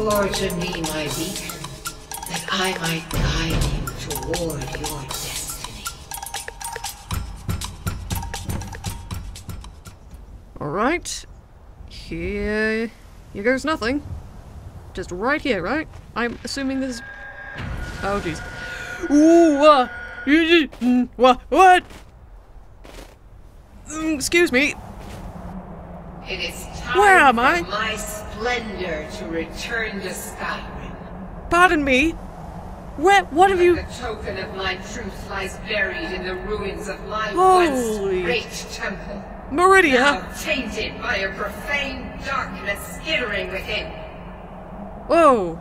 Lord to me my beacon, that I might guide you toward your destiny. Alright. Here goes nothing. Just right here, right? I'm assuming this. Oh, jeez. Ooh, what? Excuse me. It is time for my splendor to return to Skyrim. Pardon me? What have you... The token of my truth lies buried in the ruins of my once great temple. Meridia! Now tainted by a profane darkness skittering within. Whoa.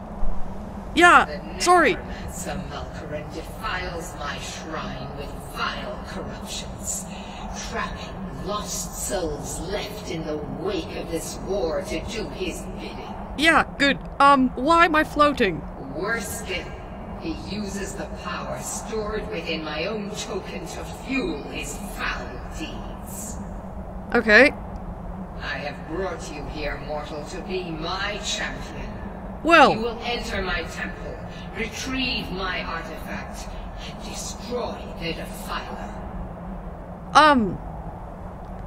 Yeah, sorry. Some Malkoran defiles my shrine with vile corruptions, trapping lost souls left in the wake of this war to do his bidding. Yeah, good. Why am I floating? Worse still, he uses the power stored within my own token to fuel his foul deeds. Okay. I have brought you here, mortal, to be my champion. Well, you will enter my temple, retrieve my artifact, and destroy the defiler.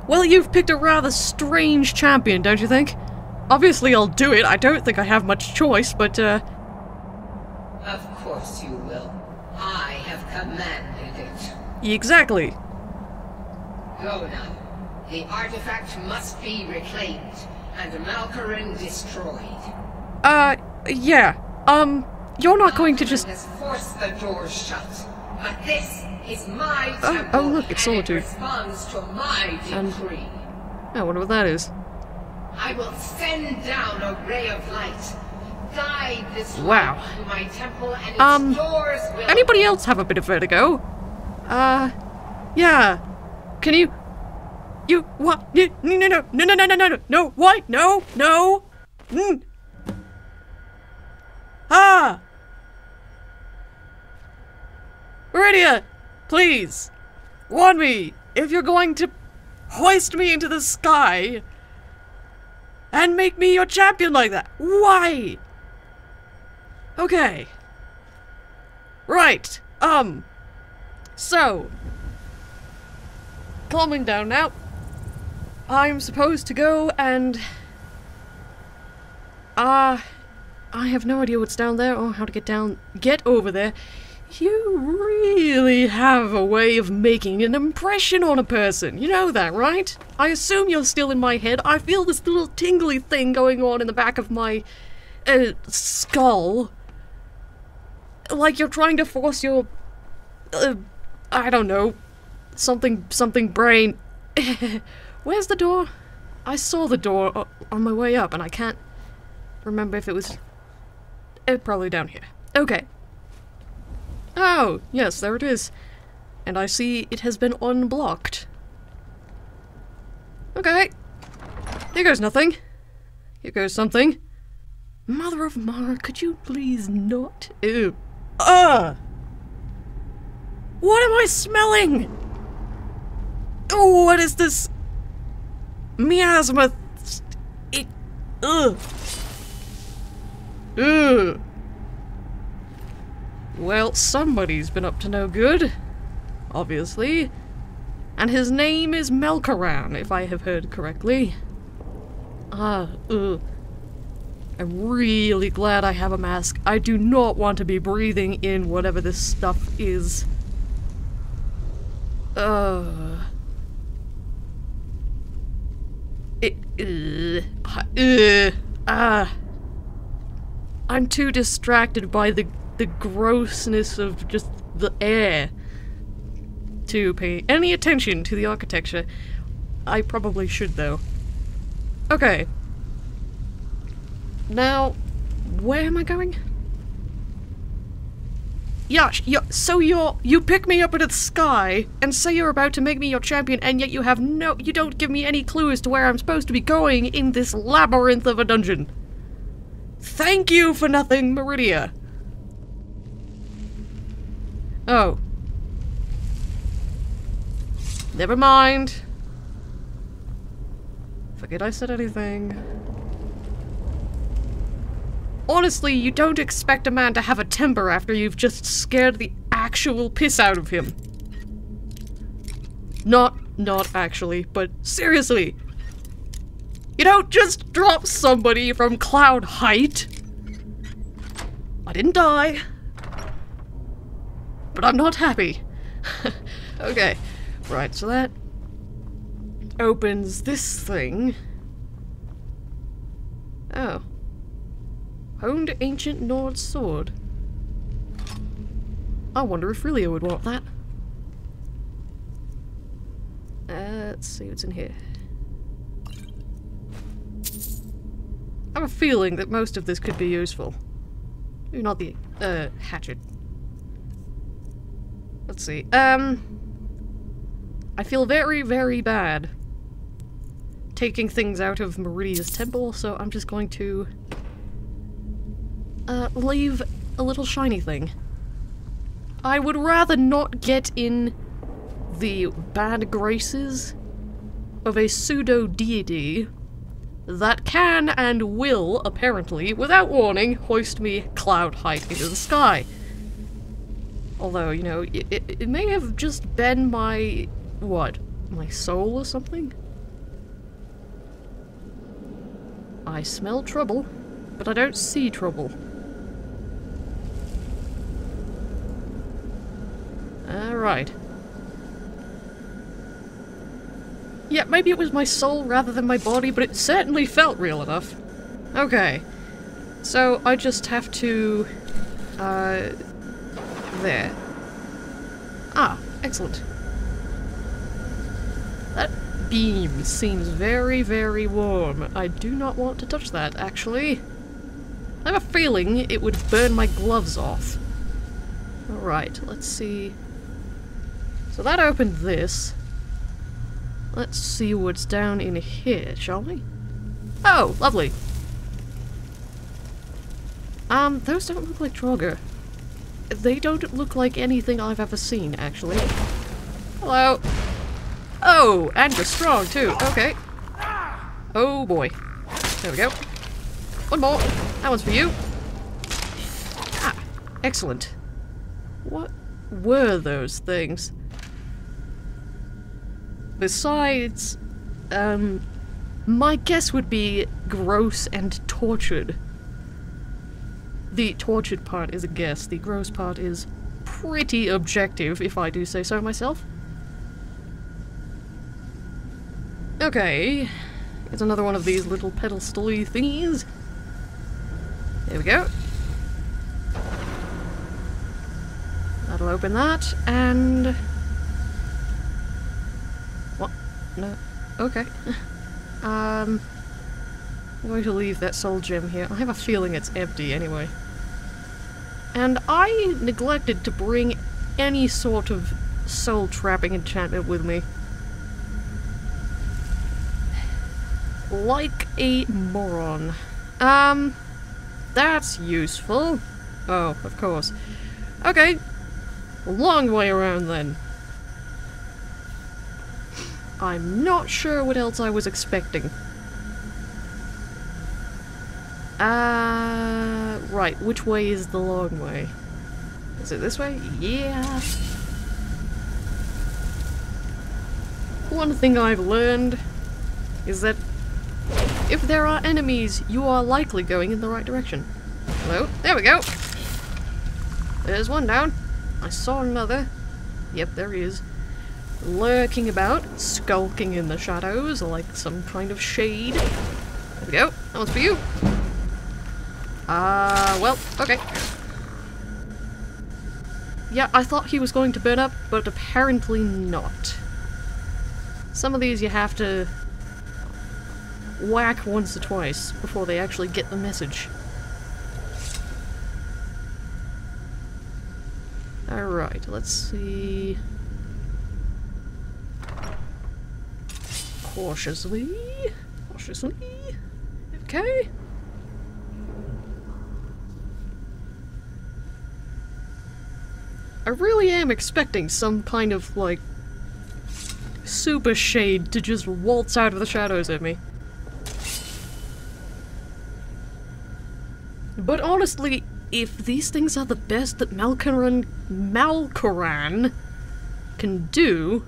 Well, you've picked a rather strange champion, don't you think? Obviously I'll do it, I don't think I have much choice, but Of course you will. I have commanded it. Exactly. Go now. The artifact must be reclaimed, and Malkoran destroyed. Yeah. You're not going to just... has forced the door shut, but this is my temple. Oh, look, it's solitude. It responds to my decree. I wonder what that is. I will send down a ray of light. Guide this light through my temple and its doors will... Anybody else have a bit of vertigo? Yeah. Can you... What? No, why? No. Ah! Meridia, please, warn me if you're going to hoist me into the sky and make me your champion like that. Why? Okay. Right, so, calming down now, I'm supposed to go and, I have no idea what's down there or how to get down. Get over there. You really have a way of making an impression on a person. You know that, right? I assume you're still in my head. I feel this little tingly thing going on in the back of my skull. Like you're trying to force your... I don't know. Something brain. Where's the door? I saw the door on my way up and I can't remember if it was... probably down here. Okay. Oh, yes, there it is. And I see it has been unblocked. Okay. Here goes nothing. Here goes something. Mother of Mara, could you please not? Ew. Ugh! What am I smelling? Oh, what is this? Miasma. It. Ugh. Ugh. Well, somebody's been up to no good, obviously, and his name is Malkoran, if I have heard correctly. I'm really glad I have a mask. I do not want to be breathing in whatever this stuff is. I'm too distracted by the grossness of just the air to pay any attention to the architecture. I probably should, though. Okay. Now, where am I going? Yeah, so you pick me up into the sky and say you're about to make me your champion, and yet you have you don't give me any clue as to where I'm supposed to be going in this labyrinth of a dungeon. Thank you for nothing, Meridia. Oh. Never mind. Forget I said anything. Honestly, you don't expect a man to have a temper after you've just scared the actual piss out of him. Not actually, but seriously. You don't just drop somebody from cloud height. I didn't die. But I'm not happy. Okay. Right, so that opens this thing. Oh. Honed ancient Nord sword. I wonder if Rillia would want that. Let's see what's in here. I have a feeling that most of this could be useful. Maybe not the hatchet. Let's see. I feel very, very bad taking things out of Meridia's temple, so I'm just going to leave a little shiny thing. I would rather not get in the bad graces of a pseudo-deity that can and will, apparently, without warning, hoist me cloud height into the sky. Although, you know, it may have just been my... what? My soul or something? I smell trouble, but I don't see trouble. Alright. Yeah, maybe it was my soul rather than my body, but it certainly felt real enough. Okay. So, I just have to... there. Ah, excellent. That beam seems very, very warm. I do not want to touch that, actually. I have a feeling it would burn my gloves off. Alright, let's see. So that opened this. Let's see what's down in here, shall we? Oh, lovely. Those don't look like Draugr. They don't look like anything I've ever seen, actually. Hello. Oh, and you're strong, too. Okay. Oh, boy. There we go. One more. That one's for you. Ah, excellent. What were those things? Besides, my guess would be gross and tortured. The tortured part is a guess. The gross part is pretty objective, if I do say so myself. Okay, it's another one of these little pedestal-y thingies. There we go. That'll open that, and... what? No. Okay. I'm going to leave that soul gem here. I have a feeling it's empty anyway. And I neglected to bring any sort of soul-trapping enchantment with me. Like a moron. That's useful. Oh, of course. Okay. Long way around then. I'm not sure what else I was expecting. Right, which way is the long way? Is it this way? Yeah. One thing I've learned is that if there are enemies, you are likely going in the right direction. Hello? There we go! There's one down. I saw another. Yep, there he is. Lurking about, skulking in the shadows like some kind of shade. There we go. That one's for you. Well, okay. Yeah, I thought he was going to burn up, but apparently not. Some of these you have to... whack once or twice before they actually get the message. Alright, let's see... cautiously... cautiously... okay... I really am expecting some kind of, like... super shade to just waltz out of the shadows at me. But honestly, if these things are the best that Malkoran can do,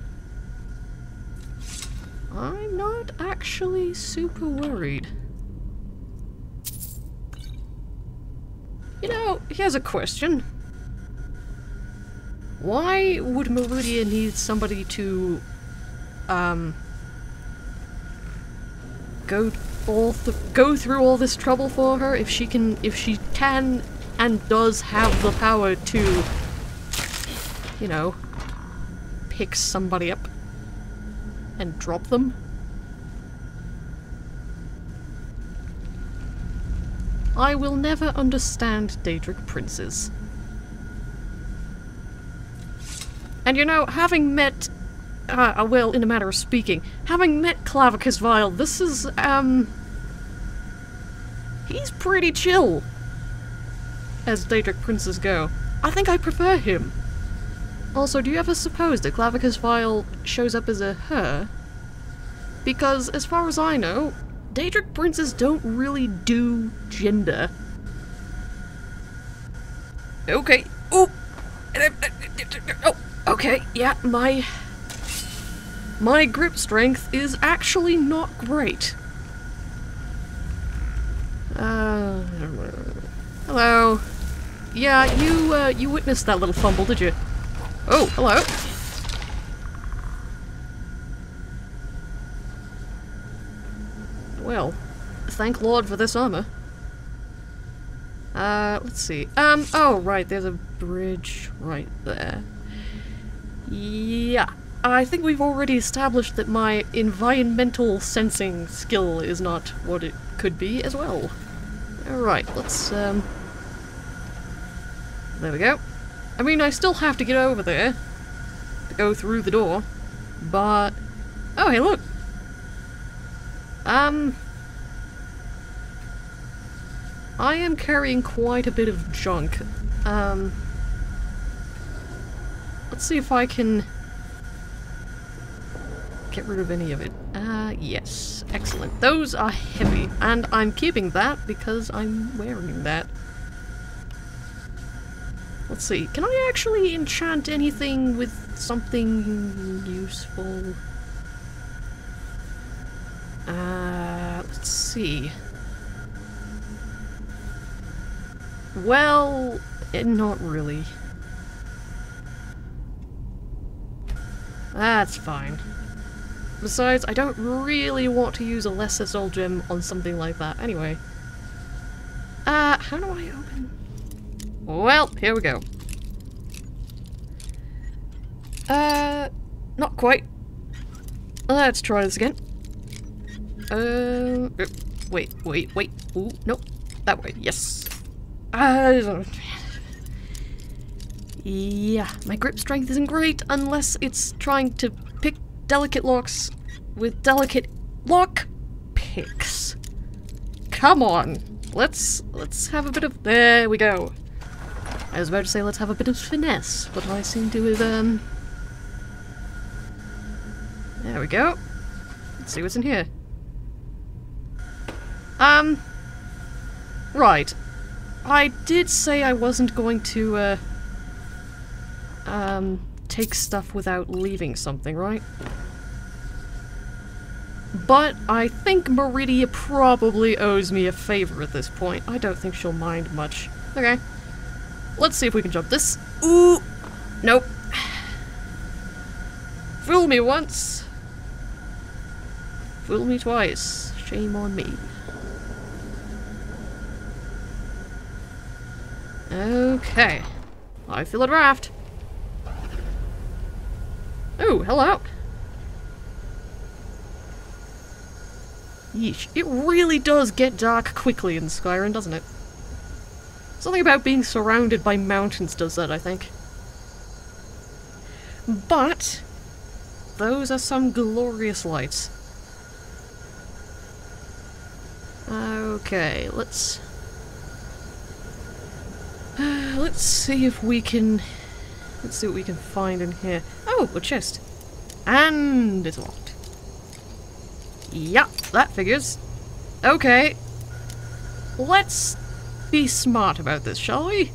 I'm not actually super worried. You know, here's a question. Why would Meridia need somebody to, go through all this trouble for her if she can, and does have the power to, you know, pick somebody up and drop them? I will never understand Daedric princes. And you know, having met, well, in a matter of speaking, having met Clavicus Vile, this is, he's pretty chill as Daedric princes go. I think I prefer him. Also, do you ever suppose that Clavicus Vile shows up as a her? Because, as far as I know, Daedric princes don't really do gender. Okay. Ooh! Oh! Okay, yeah, my grip strength is actually not great. Hello. Yeah, you witnessed that little fumble, did you? Oh, hello. Well, thank Lord for this armor. Let's see. Oh, right, there's a bridge right there. Yeah, I think we've already established that my environmental sensing skill is not what it could be as well. Alright, let's, there we go. I mean, I still have to get over there to go through the door, but... Oh, hey, look! I am carrying quite a bit of junk. Let's see if I can get rid of any of it. Yes. Excellent. Those are heavy, and I'm keeping that because I'm wearing that. Let's see. Can I actually enchant anything with something useful? Let's see. Well, not really. That's fine. Besides, I don't really want to use a lesser soul gem on something like that anyway. How do I open? Well, here we go. Not quite. Let's try this again. Wait. Ooh, nope. That way, yes. Yeah, my grip strength isn't great unless it's trying to pick delicate locks with delicate lock picks. Come on, let's have a bit of... There we go. I was about to say let's have a bit of finesse, but I seem to have, There we go. Let's see what's in here. Right. I did say I wasn't going to, take stuff without leaving something, right? But I think Meridia probably owes me a favor at this point. I don't think she'll mind much. Okay. Let's see if we can jump this. Ooh! Nope. Fool me once. Fool me twice. Shame on me. Okay. I feel a draft. Oh, hello! Yeesh. It really does get dark quickly in Skyrim, doesn't it? Something about being surrounded by mountains does that, I think. But... those are some glorious lights. Okay, let's see if we can... let's see what we can find in here. Oh, a chest. And it's locked. Yup, that figures. Okay. Let's Be smart about this, shall we?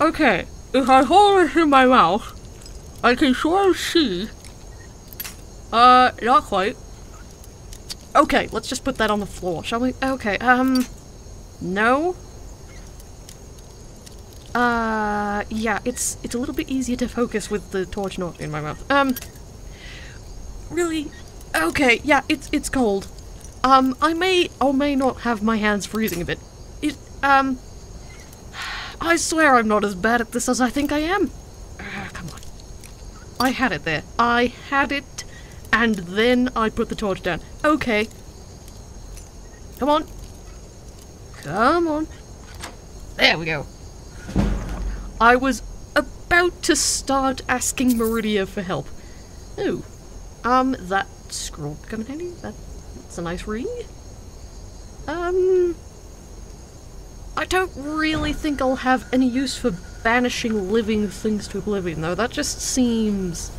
Okay, if I hold this in my mouth, I can sort of see. Not quite. Okay, let's just put that on the floor, shall we? Okay, no. Yeah, it's a little bit easier to focus with the torch not in my mouth. Really? Okay, yeah, it's cold. I may or may not have my hands freezing a bit. I swear I'm not as bad at this as I think I am. Come on. I had it there. I had it, and then I put the torch down. Okay. Come on. Come on. There we go. I was about to start asking Meridia for help. Oh. That scroll coming handy? That's a nice ring. I don't really think I'll have any use for banishing living things to oblivion, though. That just seems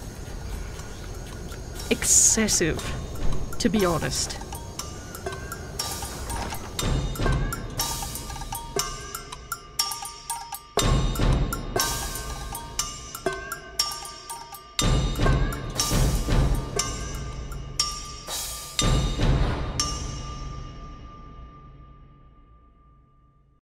excessive, to be honest.